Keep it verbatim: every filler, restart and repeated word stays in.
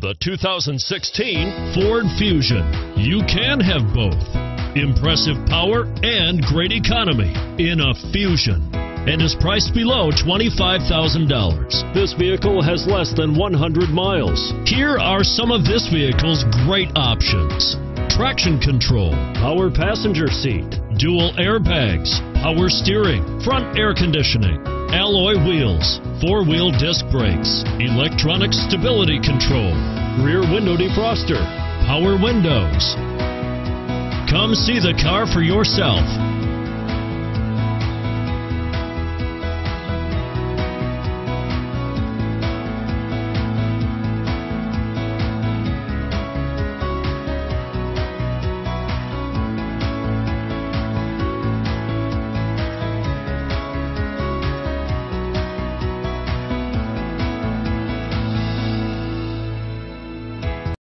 The two thousand sixteen Ford Fusion. You can have both. Impressive power and great economy in a Fusion, and is priced below twenty-five thousand dollars. This vehicle has less than one hundred miles. Here are some of this vehicle's great options: traction control, power passenger seat, dual airbags, power steering, front air conditioning, alloy wheels, four-wheel disc brakes, electronic stability control, rear window defroster, power windows. Come see the car for yourself.